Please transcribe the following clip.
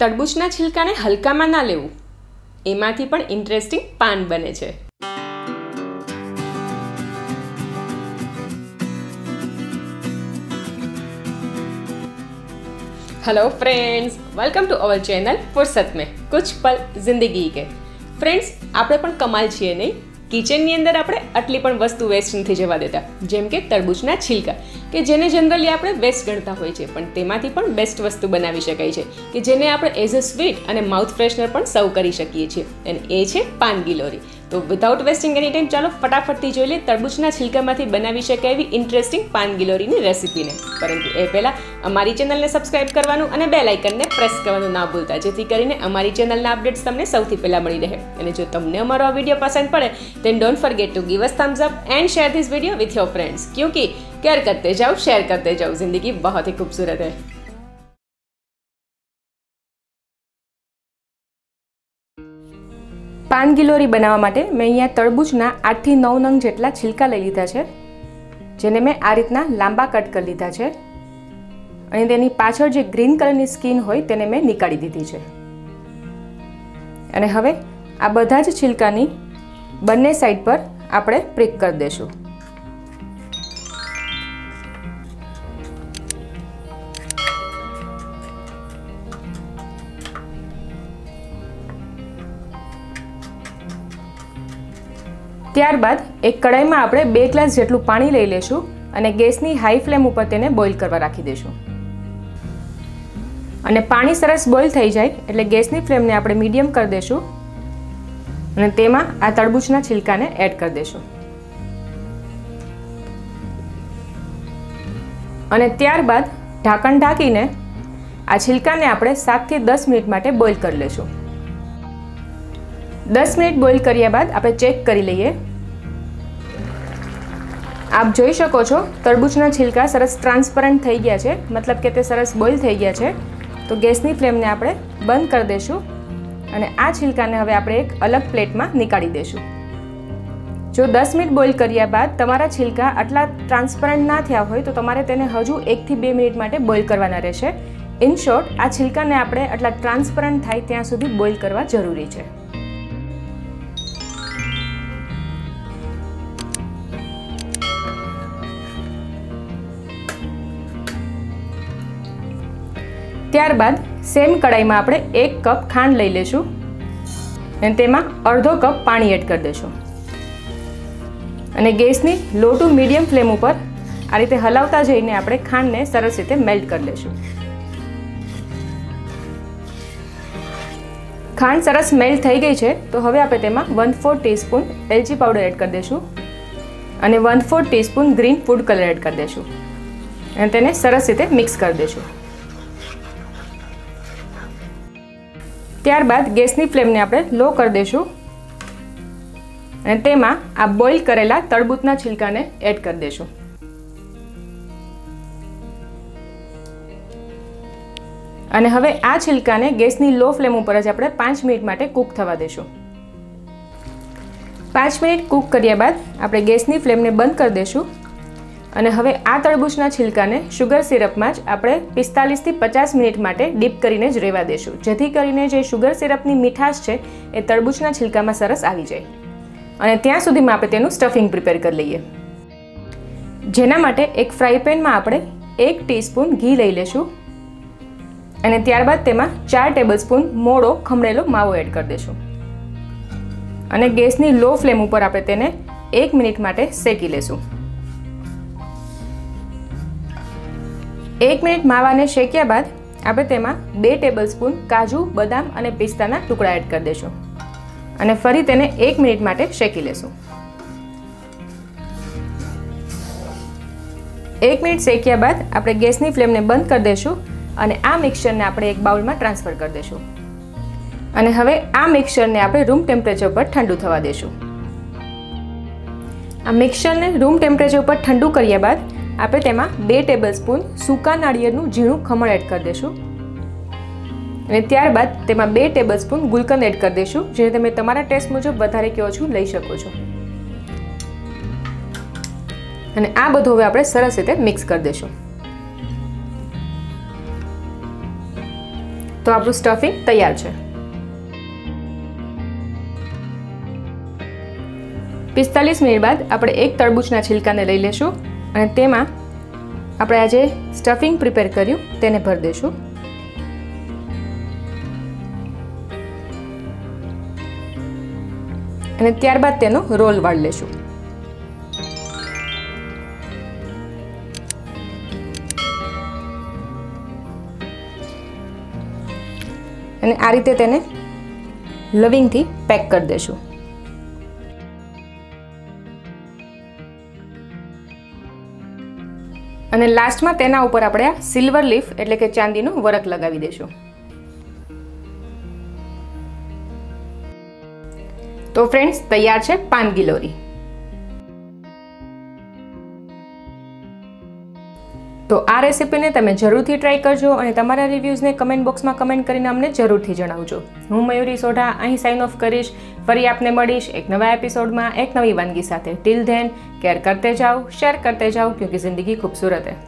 તરબૂચના છિલકાને હલકામાં ના લેવું, એમાંથી પણ ઇન્ટરેસ્ટિંગ પાન બને છે। Hello friends, welcome to our channel फुर्सत में कुछ पल जिंदगी के। फ्रेंड्स, आपणे पण कमाल छे नहीं, किचन नी अंदर आपणे आटली पण वस्तु वेस्ट नथी जवा देता, जेम के तरबूचना छिलका के जेने जनरली आपणे वेस्ट गणता होय छे, पण तेमांथी पण बेस्ट वस्तु बनावी शकाय छे के जेने आपणे एज अ स्वीट अने माउथ फ्रेशनर पण सर्व करी शकीए छीए, अने ए छे पान गिलोरी। तो विदाउट वेस्टिंग एनी टाइम चलो फटाफटथी जोई लईए तरबूचना छिलकामांथी बनावी शकाय एवी इंटरेस्टिंग पान गिलोरीनी रेसिपीने। परंतु ए पहेला अमारी चेनलने सब्सक्राइब करवानुं अने बेल आइकनने प्रेस करवानुं ना भूलता, जेथी करीने अमारी चेनलना अपडेट्स तमने सौथी पहेला मळी रहे। अने जो तमने अमारो आ विडियो पसंद पड़े then don't forget to give us thumbs up and share this video with your friends, क्योंकि केयर करते जाओ, शेयर करते जाओ, जिंदगी बहुत ही खूबसूरत है। पान गिलोरी बनावा माटे मैं अहींया तरबूचना 8 થી 9 नंग जेटला छिलका लई लीधा छे, जेने मैं आ रीतना लांबा कट कर लीधा छे अने तेनी पाछळ जे ग्रीन कलरनी स्किन होय तेने मैं निकाळी दीधी छे। अने हवे आ बधा ज छिलकानी बंने साइड पर आपणे प्रिक कर देशुं। ત્યારબાદ એક કડાઈમાં આપણે 2 ગ્લાસ જેટલું પાણી લઈ લેશું અને ગેસની હાઈ ફ્લેમ ઉપર તેને બોઇલ કરવા રાખી દેશું। અને પાણી સરસ બોઇલ થઈ જાય એટલે ગેસની ફ્લેમને આપણે મીડિયમ કરી દેશું અને તેમાં આ તરબૂચના છિલકાને એડ કરી દેશું। અને ત્યારબાદ ઢાંકણ ઢાંકીને આ છિલકાને આપણે 7 થી 10 મિનિટ માટે બોઇલ કરી લેશું। 10 મિનિટ બોઇલ કર્યા બાદ આપણે ચેક કરી લઈએ। आप જોઈ શકો છો તરબૂચના છિલકા સરસ ટ્રાન્સપરન્ટ થઈ ગયા છે, મતલબ કે તે સરસ બોઇલ થઈ ગયા છે। તો ગેસની ફ્લેમને આપણે બંધ કરી દેશું અને આ છિલકાને હવે આપણે એક અલગ પ્લેટમાં નીકાળી દેશું। જો 10 મિનિટ બોઇલ કર્યા બાદ તમારા છિલકા આટલા ટ્રાન્સપરન્ટ ના થયા હોય તો તમારે તેને હજુ 1 થી 2 મિનિટ માટે બોઇલ કરવાના રહેશે। ઇન શોર્ટ, આ છિલકાને આપણે આટલા ટ્રાન્સપરન્ટ થાય ત્યાં સુધી બોઇલ કરવા જરૂરી છે। ત્યારબાદ સેમ કડાઈમાં આપણે 1 કપ ખાંડ લઈ લેશું અને તેમાં અડધો કપ પાણી એડ કરી દેશું અને ગેસની લો ટુ મીડિયમ ફ્લેમ ઉપર આ રીતે હલાવતા જઈને આપણે ખાંડને સરસ રીતે મેલ્ટ કરી લેશું। ખાંડ સરસ મેલ્ટ થઈ ગઈ છે તો હવે આપણે તેમાં 1/4 ટીસ્પૂન એલચી પાવડર એડ કરી દેશું અને 1/4 teaspoon green food colour add કરી દેશું અને તેને સરસ રીતે મિક્સ કરી દેશું। ત્યારબાદ ગેસની ફ્લેમને આપણે લો કરી દેશું અને તેમાં આ બોઇલ કરેલા તરબૂચના છિલકાને એડ કરી દેશું અને હવે આ છિલકાને ગેસની લો ફ્લેમ ઉપર જ આપણે 5 મિનિટ માટે કૂક થવા દેશું। 5 મિનિટ કૂક કર્યા બાદ આપણે ગેસની ફ્લેમને બંધ કરી દેશું અને હવે આ તરબૂચના છિલકાને શુગર સિરપમાં જ આપણે 45 થી 50 મિનિટ માટે ડીપ કરીને જ રહેવા દેશું, જેથી કરીને જે શુગર સિરપની મીઠાશ છે એ તરબૂચના છિલકામાં સરસ આવી જાય। અને ત્યાં સુધીમાં આપણે તેનું સ્ટફિંગ પ્રિપેર કરી લઈએ, જેના માટે એક ફ્રાય પેનમાં આપણે 1 ટીસ્પૂન ઘી લઈ લેશું અને ત્યારબાદ તેમાં 4 ટેબલસ્પૂન મોળો ખમણેલો માવો એડ કરી દેશું અને ગેસની લો ફ્લેમ ઉપર આપણે તેને 1 મિનિટ માટે શેકી લેશું। 1 મિનિટ માવાને શેક્યા બાદ આપણે તેમાં 2 ટેબલસ્પૂન કાજુ, બદામ અને પિસ્તાના ટુકડા એડ કરી દેશું અને ફરી તેને 1 મિનિટ માટે શેકી લેશું। 1 મિનિટ શેક્યા બાદ આપણે ગેસની ફ્લેમને બંધ કરી દેશું અને આ મિક્સરને આપણે એક બાઉલમાં ટ્રાન્સફર કરી દેશું અને હવે આ મિક્સરને આપણે રૂમ ટેમ્પરેચર પર ઠંડુ થવા દેશું। આ મિક્સરને રૂમ ટેમ્પરેચર પર ઠંડુ કર્યા બાદ આપણે તેમાં 2 ટેબલસ્પૂન સૂકા નાળિયેરનું ઝીણું ખમણ એડ કરી દેશું અને ત્યારબાદ તેમાં 2 ટેબલસ્પૂન ગુલકંદ એડ કરી દેશું, જેને તમે તમારા ટેસ્ટ મુજબ વધારે કે ઓછું લઈ શકો છો અને આ બધું હવે આપણે સરસ રીતે મિક્સ કરી દેશું। तो आप स्टफिंग तैयार है। 45 मिनिट बाद આપણે એક તરબૂચના છિલકાને લઈ લેશું અને તેમાં આપણે આજે સ્ટફિંગ પ્રિપેર કર્યું તેને ભરી દેશું। અને ત્યારબાદ તેનો રોલ વાળી લેશું। અને આ રીતે તેને લવિંગથી પેક કરી દેશું। અને લાસ્ટમાં તેના ઉપર આપણે આ સિલ્વર લીફ એટલે કે ચાંદીનો વરખ લગાવી દેશું। તો ફ્રેન્ડ્સ તૈયાર છે પાન ગિલોરી। તો આ રેસિપીને તમે જરૂરથી ટ્રાય કરજો અને તમારા રિવ્યુઝને કમેન્ટ બોક્સમાં કમેન્ટ કરીને અમને જરૂરથી જણાવજો। હું મયુરી સોઢા અહીં સાઇન ઓફ કરીશ। ફરી આપને મળીશ એક નવા એપિસોડમાં એક નવી વાનગી સાથે। ટિલ ધેન કેર करते जाओ, शेयर करते जाओ, क्योंकि ज़िंदगी खूबसूरत है।